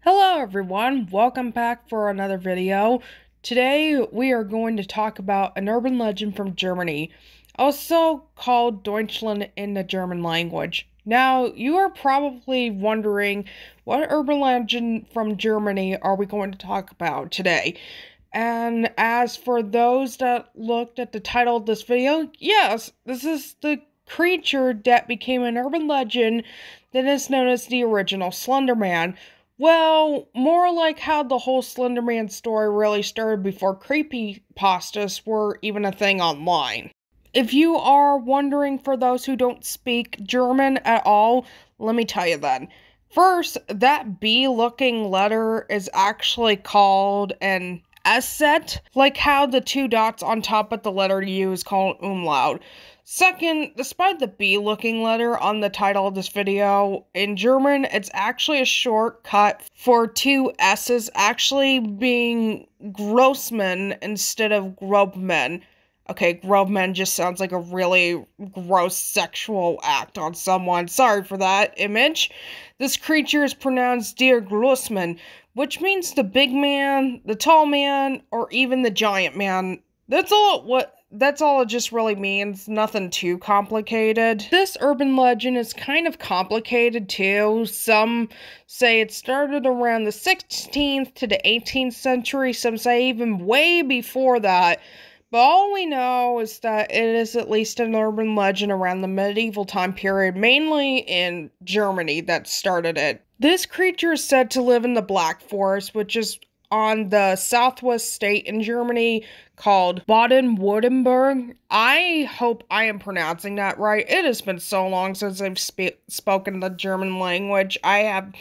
Hello everyone, welcome back for another video. Today we are going to talk about an urban legend from Germany, also called Deutschland in the German language. Now, you are probably wondering, what urban legend from Germany are we going to talk about today? And as for those that looked at the title of this video, yes, this is the creature that became an urban legend that is known as the original Slenderman. Well, more like how the whole Slenderman story really started before creepypastas were even a thing online. If you are wondering, for those who don't speak German at all, let me tell you then. First, that B-looking letter is actually called an Eszett, like how the two dots on top of the letter U is called umlaut. Second, despite the B-looking letter on the title of this video, in German, it's actually a shortcut for two S's actually being Großmann instead of Grobmann. Okay, Grobmann just sounds like a really gross sexual act on someone. Sorry for that image. This creature is pronounced Der Großmann, which means the big man, the tall man, or even the giant man. That's all it just really means. Nothing too complicated. This urban legend is kind of complicated too. Some say it started around the 16th to the 18th century. Some say even way before that. But all we know is that it is at least an urban legend around the medieval time period, mainly in Germany, that started it. This creature is said to live in the Black Forest, which is on the southwest state in Germany called Baden-Württemberg. I hope I am pronouncing that right. It has been so long since I've spoken the German language. I have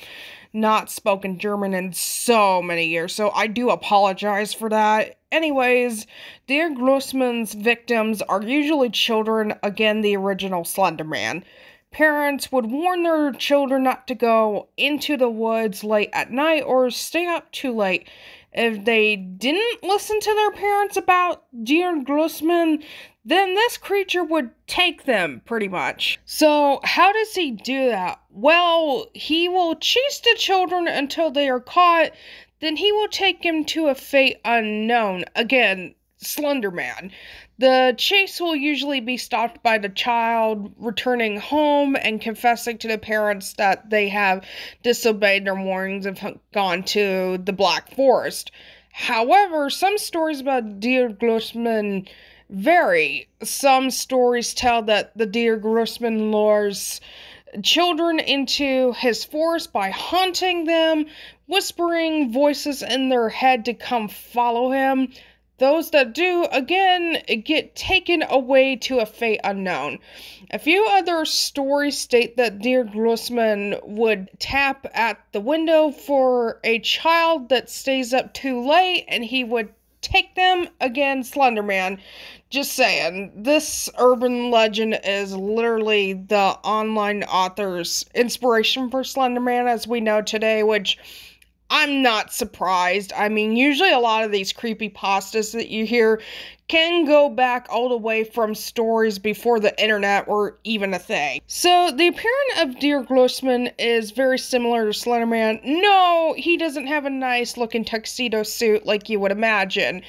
not spoken German in so many years, so I do apologize for that. Anyways, Der Großmann's victims are usually children, again the original Slenderman. Parents would warn their children not to go into the woods late at night or stay up too late. If they didn't listen to their parents about Der Großmann, then this creature would take them, pretty much. So, how does he do that? Well, he will chase the children until they are caught, then he will take them to a fate unknown. Again, Slenderman. The chase will usually be stopped by the child returning home and confessing to the parents that they have disobeyed their warnings and gone to the Black Forest. However, some stories about Der Großmann vary. Some stories tell that the Der Großmann lures children into his forest by haunting them, whispering voices in their head to come follow him. Those that do, again, get taken away to a fate unknown. A few other stories state that Der Großmann would tap at the window for a child that stays up too late, and he would take them. Again, Slenderman. Just saying, this urban legend is literally the online author's inspiration for Slenderman as we know today, which I'm not surprised. I mean, usually a lot of these creepypastas that you hear can go back all the way from stories before the internet were even a thing. So, the appearance of Der Großmann is very similar to Slenderman. No, he doesn't have a nice looking tuxedo suit like you would imagine.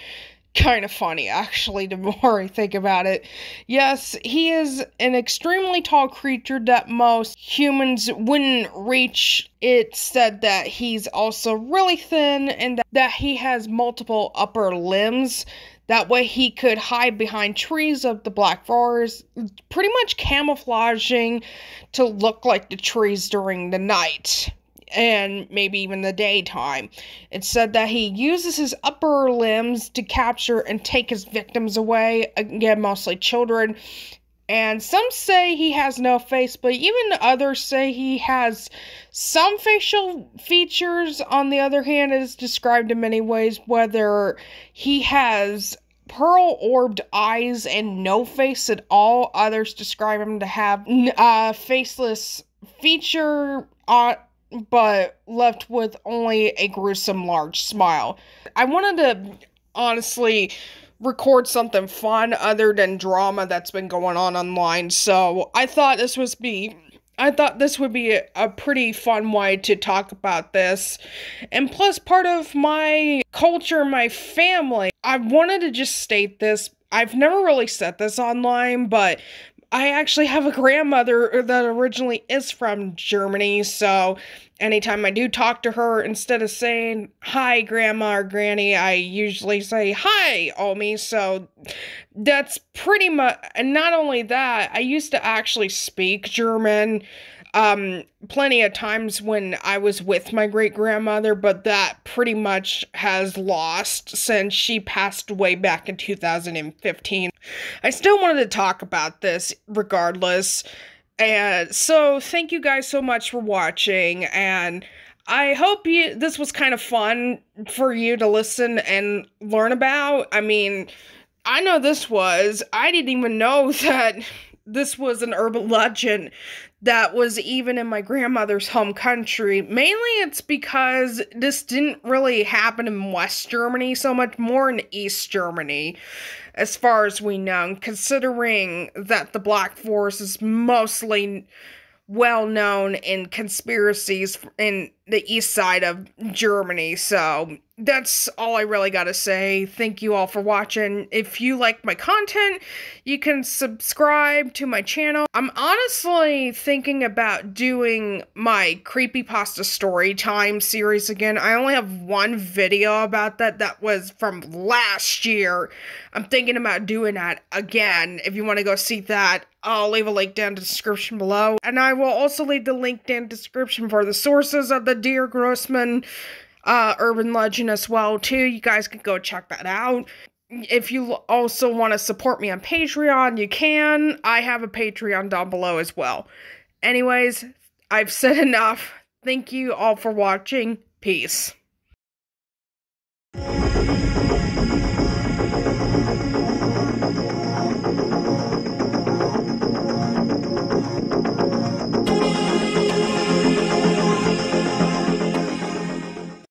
Kind of funny, actually, the more I think about it. Yes, he is an extremely tall creature that most humans wouldn't reach. It's said that he's also really thin and that he has multiple upper limbs. That way he could hide behind trees of the Black Forest, pretty much camouflaging to look like the trees during the night. And maybe even the daytime. It said that he uses his upper limbs to capture and take his victims away, again, mostly children. And some say he has no face, but even others say he has some facial features. On the other hand, it is described in many ways, whether he has pearl-orbed eyes and no face at all. Others describe him to have a faceless feature on but left with only a gruesome large smile. I wanted to honestly record something fun other than drama that's been going on online. So I thought this would be a pretty fun way to talk about this. And plus, part of my culture, my family, I wanted to just state this. I've never really said this online, but I actually have a grandmother that originally is from Germany. So anytime I do talk to her, instead of saying, hi, grandma or granny, I usually say, hi, Omi. So that's pretty much, and not only that, I used to actually speak German plenty of times when I was with my great-grandmother, but that pretty much has lost since she passed away back in 2015. I still wanted to talk about this regardless, and so thank you guys so much for watching, and I hope this was kind of fun for you to listen and learn about. I mean, I know this was, I didn't even know that this was an urban legend that was even in my grandmother's home country. Mainly it's because this didn't really happen in West Germany so much, more in East Germany, as far as we know, considering that the Black Forest is mostly well known in conspiracies in the east side of Germany. So that's all I really gotta say. Thank you all for watching. If you like my content, you can subscribe to my channel. I'm honestly thinking about doing my Creepypasta story time series again. I only have one video about that. That was from last year. I'm thinking about doing that again. If you want to go see that, I'll leave a link down in the description below. And I will also leave the link down in the description for the sources of the Der Großmann urban legend as well too. You guys can go check that out. If you also want to support me on Patreon, you can. I have a Patreon down below as well. Anyways, I've said enough. Thank you all for watching. Peace.